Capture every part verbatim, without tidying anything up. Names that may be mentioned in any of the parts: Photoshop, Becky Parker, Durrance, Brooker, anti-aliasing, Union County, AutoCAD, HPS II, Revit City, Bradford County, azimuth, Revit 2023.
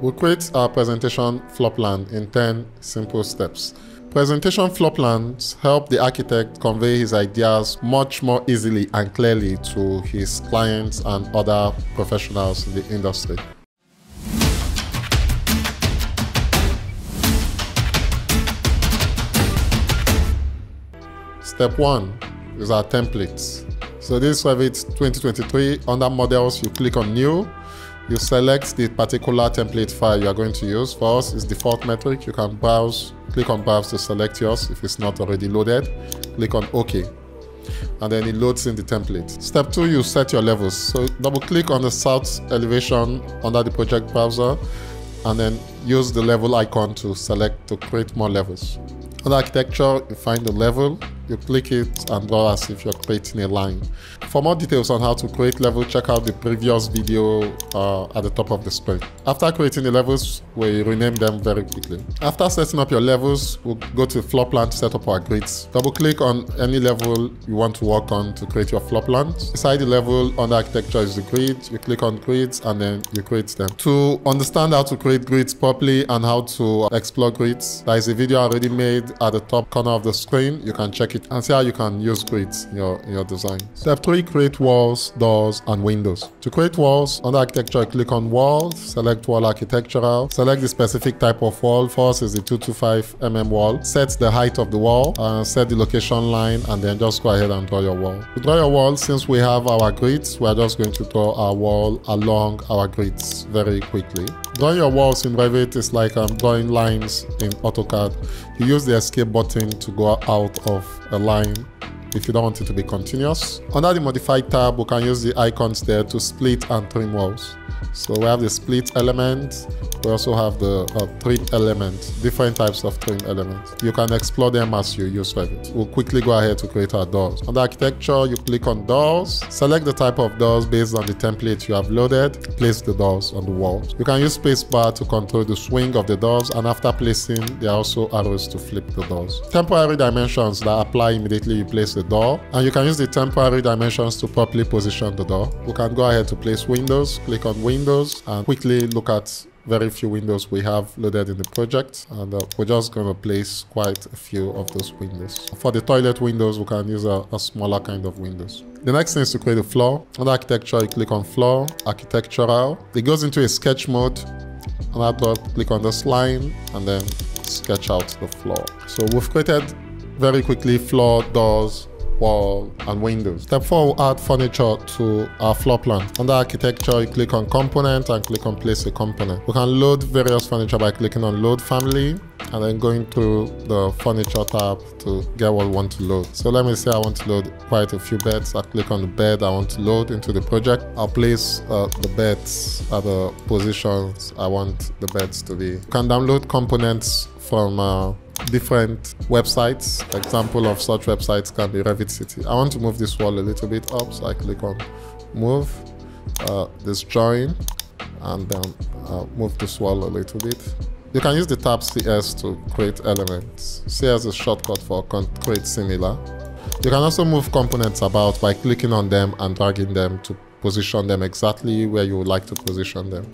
We'll create our presentation floor plan in ten simple steps. Presentation floor plans help the architect convey his ideas much more easily and clearly to his clients and other professionals in the industry. Step one is our templates. So this Revit twenty twenty-three, under models, you click on new. You select the particular template file you are going to use. For us, it's default metric. You can browse, click on browse to select yours if it's not already loaded. Click on OK. And then it loads in the template. Step two, you set your levels. So double click on the south elevation under the project browser and then use the level icon to select to create more levels. Under architecture, you find the level, you click it and draw as if you're creating a line. For more details on how to create level, check out the previous video uh, at the top of the screen. After creating the levels, we rename them very quickly. After setting up your levels, we'll go to floor plan to set up our grids. Double click on any level you want to work on to create your floor plan. Beside the level under architecture is the grid. You click on grids and then you create them. To understand how to create grids properly and how to explore grids, there is a video already made at the top corner of the screen. You can check it and see how you can use grids in your, in your design. Step three, create walls, doors, and windows. To create walls, under architecture, click on wall, select wall architectural, select the specific type of wall. For us is the two hundred twenty-five millimeter wall. Set the height of the wall, uh, set the location line, and then just go ahead and draw your wall. To draw your wall, since we have our grids, we are just going to draw our wall along our grids very quickly. Drawing your walls in Revit is like um, drawing lines in AutoCAD. You use the escape button to go out of a line if you don't want it to be continuous. Under the modify tab, we can use the icons there to split and trim walls. So we have the split element, we also have the uh, trim element, different types of trim elements. You can explore them as you use Revit. We'll quickly go ahead to create our doors. Under architecture, you click on doors, select the type of doors based on the template you have loaded, place the doors on the walls. You can use spacebar to control the swing of the doors, and after placing, there are also arrows to flip the doors. Temporary dimensions that apply immediately you place the door, and you can use the temporary dimensions to properly position the door. We can go ahead to place windows, click on windows, and quickly look at very few windows we have loaded in the project, and uh, we're just going to place quite a few of those windows. For the toilet windows, we can use a, a smaller kind of windows. The next thing is to create a floor. Under architecture, you click on floor, architectural. It goes into a sketch mode, and after click on this line, and then sketch out the floor. So we've created very quickly floor, doors, wall, and windows. Step four, we'll add furniture to our floor plan. Under architecture, you click on component and click on place a component. We can load various furniture by clicking on load family and then going through the furniture tab to get what we want to load. So let me say I want to load quite a few beds. I click on the bed I want to load into the project. I'll place uh, the beds at the positions I want the beds to be. You can download components from uh, different websites. Example of such websites can be Revit City. I want to move this wall a little bit up, so I click on move, uh, this join, and then uh, move this wall a little bit. You can use the tab C S to create elements. C S is a shortcut for create similar. You can also move components about by clicking on them and dragging them to position them exactly where you would like to position them.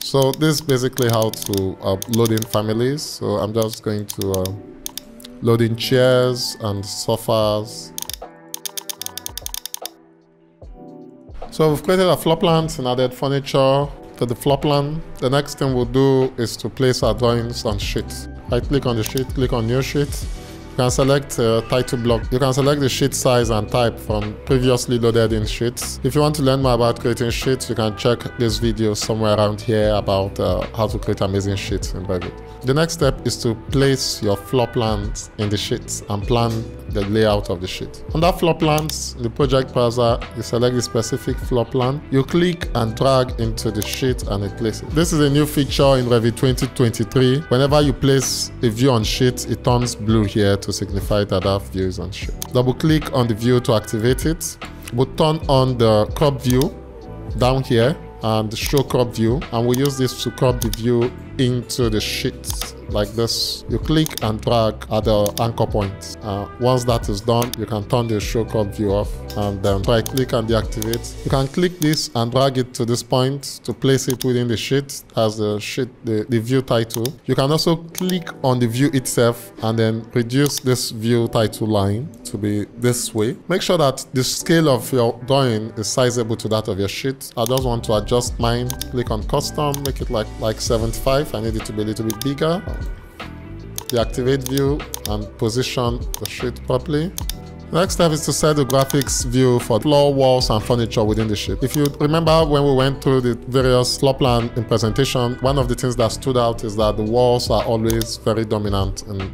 So this is basically how to uh, load in families. So I'm just going to uh, load in chairs and sofas. So we've created our floor plans and added furniture to the floor plan. The next thing we'll do is to place our drawings on sheets. Right click on the sheet, click on new sheet. You can select uh, title block. You can select the sheet size and type from previously loaded in sheets. If you want to learn more about creating sheets, you can check this video somewhere around here about uh, how to create amazing sheets in Revit. The next step is to place your floor plans in the sheets and plan the layout of the sheet. Under floor plans, in the project browser, you select the specific floor plan. You click and drag into the sheet and it places. This is a new feature in Revit twenty twenty-three. Whenever you place a view on sheet, it turns blue here to signify that that view is on sheet. Double click on the view to activate it. We'll turn on the crop view down here and show crop view, and we'll use this to crop the view into the sheet like this. You click and drag at the anchor point. Uh, once that is done, you can turn the show curve view off and then right click and deactivate. You can click this and drag it to this point to place it within the sheet as the sheet, the, the view title. You can also click on the view itself and then reduce this view title line to be this way. Make sure that the scale of your drawing is sizable to that of your sheet. I just want to adjust mine. Click on custom, make it like, like seventy-five. I need it to be a little bit bigger. Deactivate view and position the sheet properly. Next step is to set the graphics view for floor, walls, and furniture within the sheet. If you remember when we went through the various floor plan in presentation, one of the things that stood out is that the walls are always very dominant. And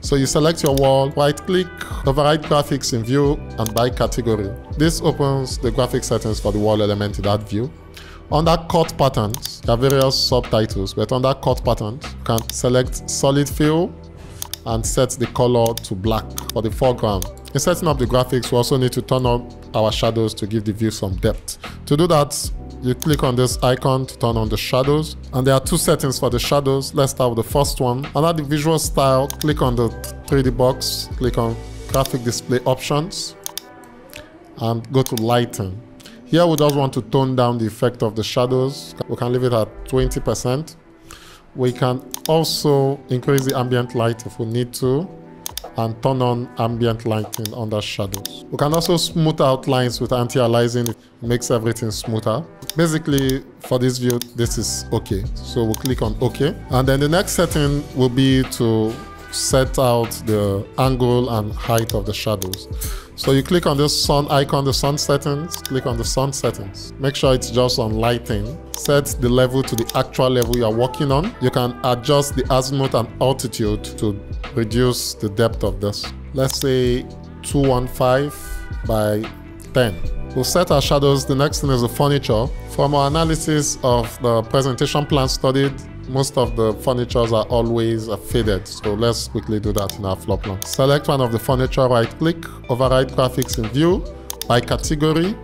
so you select your wall, right-click, override graphics in view, and by category. This opens the graphic settings for the wall element in that view. Under cut patterns, there are various subtitles, but under cut patterns, you can select solid fill and set the color to black for the foreground. In setting up the graphics, we also need to turn up our shadows to give the view some depth. To do that, you click on this icon to turn on the shadows, and there are two settings for the shadows. Let's start with the first one. Under the visual style, click on the three D box, click on graphic display options, and go to lighting. Here we just want to tone down the effect of the shadows. We can leave it at twenty percent. We can also increase the ambient light if we need to and turn on ambient lighting under shadows. We can also smooth out lines with anti-aliasing. It makes everything smoother. Basically, for this view, this is okay. So we'll click on okay. And then the next setting will be to set out the angle and height of the shadows. So you click on this sun icon, the sun settings, click on the sun settings. Make sure it's just on lighting. Set the level to the actual level you're working on. You can adjust the azimuth and altitude to reduce the depth of this. Let's say two hundred fifteen by ten. We'll set our shadows. The next thing is the furniture. From our analysis of the presentation plan studied, most of the furnitures are always faded, so let's quickly do that in our floor plan. Select one of the furniture, right-click, override graphics in view, by category,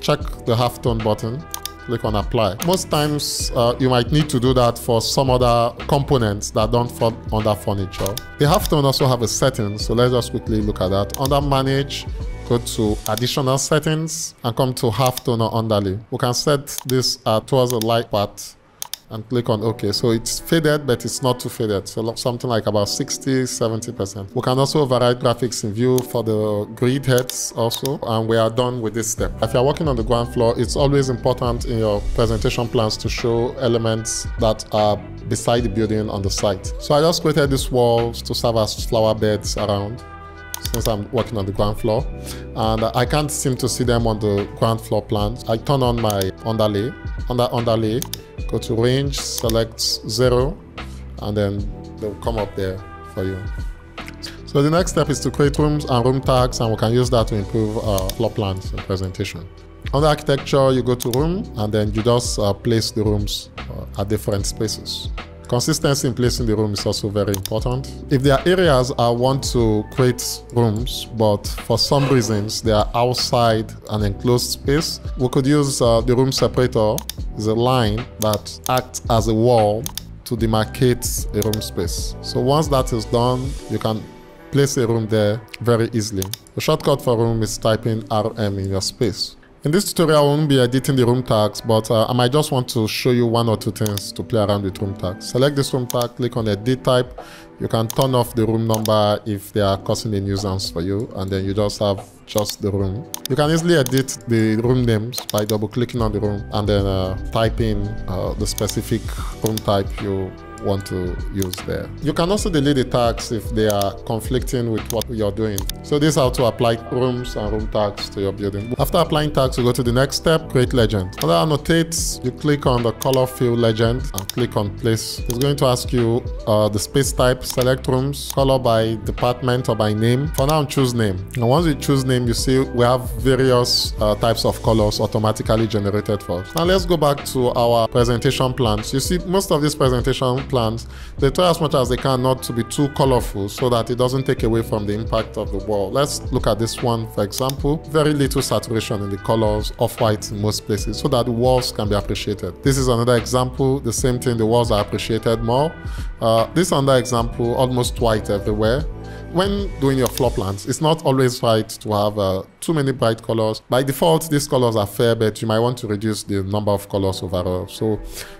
check the halftone button, click on apply. Most times, uh, you might need to do that for some other components that don't fall under furniture. The halftone also have a setting, so let's just quickly look at that. Under manage, go to additional settings, and come to halftone or underlay. We can set this uh, towards the light part, and click on OK. So it's faded, but it's not too faded. So something like about sixty, seventy percent. We can also override graphics in view for the grid heads also, and we are done with this step. If you're working on the ground floor, it's always important in your presentation plans to show elements that are beside the building on the site. So I just created these walls to serve as flower beds around, since I'm working on the ground floor. And I can't seem to see them on the ground floor plans. I turn on my underlay, under underlay, go to range, select zero, and then they'll come up there for you. So the next step is to create rooms and room tags, and we can use that to improve our floor plans and presentation. Under architecture, you go to room, and then you just uh, place the rooms uh, at different spaces. Consistency in placing the room is also very important. If there are areas I want to create rooms, but for some reasons they are outside an enclosed space, we could use uh, the room separator. It's a line that acts as a wall to demarcate a room space. So once that is done, you can place a room there very easily. The shortcut for room is typing R M in your space. In this tutorial, I won't be editing the room tags, but uh, I might just want to show you one or two things to play around with room tags. Select this room tag, click on edit type. You can turn off the room number if they are causing a nuisance for you, and then you just have just the room. You can easily edit the room names by double-clicking on the room and then uh, type in uh, the specific room type you want to use there. You can also delete the tags if they are conflicting with what you're doing. So this is how to apply rooms and room tags to your building. After applying tags, you go to the next step, create legend. Under annotate, you click on the color field legend and click on place. It's going to ask you uh, the space type, select rooms, color by department or by name. For now, choose name. And once you choose name, you see we have various uh, types of colors automatically generated for us. Now let's go back to our presentation plans. You see most of these presentation plans, they try as much as they can not to be too colorful so that it doesn't take away from the impact of the wall. Let's look at this one, for example. Very little saturation in the colors, off-white in most places, so that the walls can be appreciated. This is another example, the same thing, the walls are appreciated more. Uh, this another example, almost white everywhere. When doing your floor plans, it's not always right to have uh, too many bright colors. By default, these colors are fair, but you might want to reduce the number of colors overall. So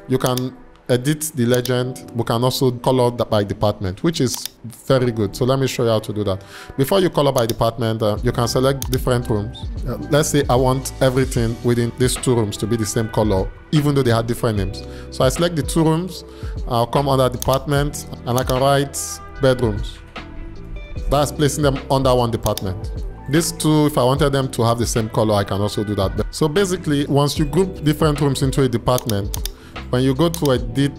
you can edit the legend. We can also color by department, which is very good. So let me show you how to do that. Before you color by department, uh, you can select different rooms. Uh, let's say I want everything within these two rooms to be the same color, even though they have different names. So I select the two rooms, I'll come under department, and I can write bedrooms. That's placing them under one department. These two, if I wanted them to have the same color, I can also do that. So basically, once you group different rooms into a department, when you go to edit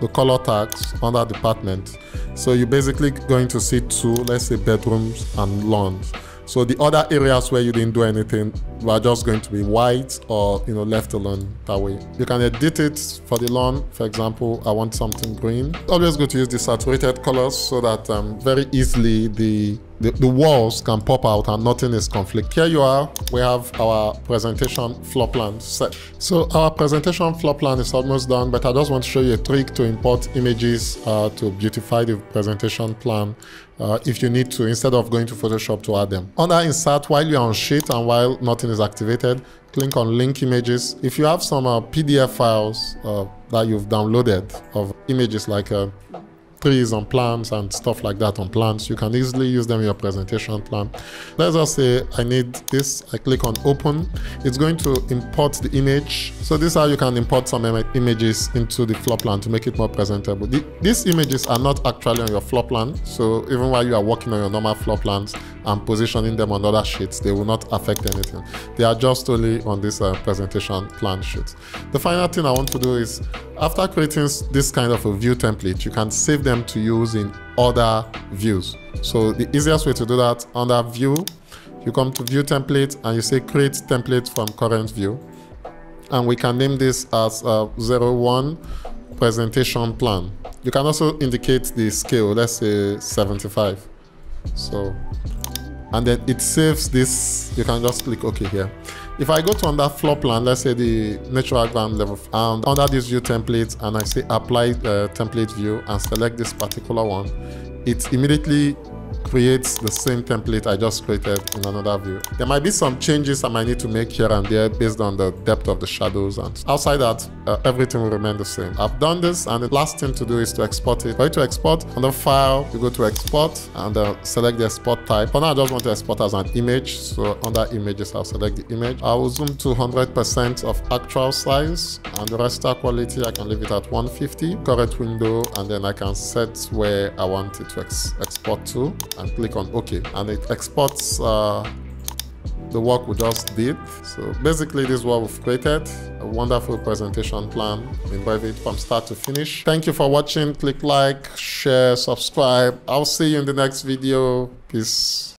the color tags under department, so you're basically going to see two, let's say bedrooms and lounge. So the other areas where you didn't do anything were just going to be white or, you know, left alone that way. You can edit it for the lawn. For example, I want something green. Always good to use the saturated colors so that um, very easily the, the, the walls can pop out and nothing is conflict. Here you are, we have our presentation floor plan set. So our presentation floor plan is almost done, but I just want to show you a trick to import images uh, to beautify the presentation plan. Uh, if you need to, instead of going to Photoshop to add them. Under Insert, while you're on Sheet and while nothing is activated, click on Link Images. If you have some uh, P D F files uh, that you've downloaded of images like uh, trees on plans and stuff like that on plans, you can easily use them in your presentation plan. Let's just say I need this. I click on Open. It's going to import the image. So this is how you can import some im images into the floor plan to make it more presentable. The, these images are not actually on your floor plan. So even while you are working on your normal floor plans and positioning them on other sheets, they will not affect anything. They are just only on this uh, presentation plan sheet. The final thing I want to do is, after creating this kind of a view template, you can save them to use in other views. So the easiest way to do that, under View, you come to View Template and you say Create Template from Current View. And we can name this as uh, zero one Presentation Plan. You can also indicate the scale, let's say seventy-five. So, and then it saves this. You can just click OK here. If I go to under floor plan, let's say the natural ground level, and under this view template, and I say apply uh, template view and select this particular one, it immediately creates the same template I just created in another view. There might be some changes I might need to make here and there based on the depth of the shadows, and outside that, uh, everything will remain the same. I've done this, and the last thing to do is to export it. For you to export, on the file, you go to export and uh, select the export type. For now, I just want to export as an image, so under images, I'll select the image. I will zoom to one hundred percent of actual size, and the raster quality, I can leave it at one fifty, current window, and then I can set where I want it to ex export to. And click on OK, and it exports uh, the work we just did. So basically, this is what we've created, a wonderful presentation plan in Revit from start to finish. Thank you for watching. Click like, share, subscribe. I'll see you in the next video. Peace.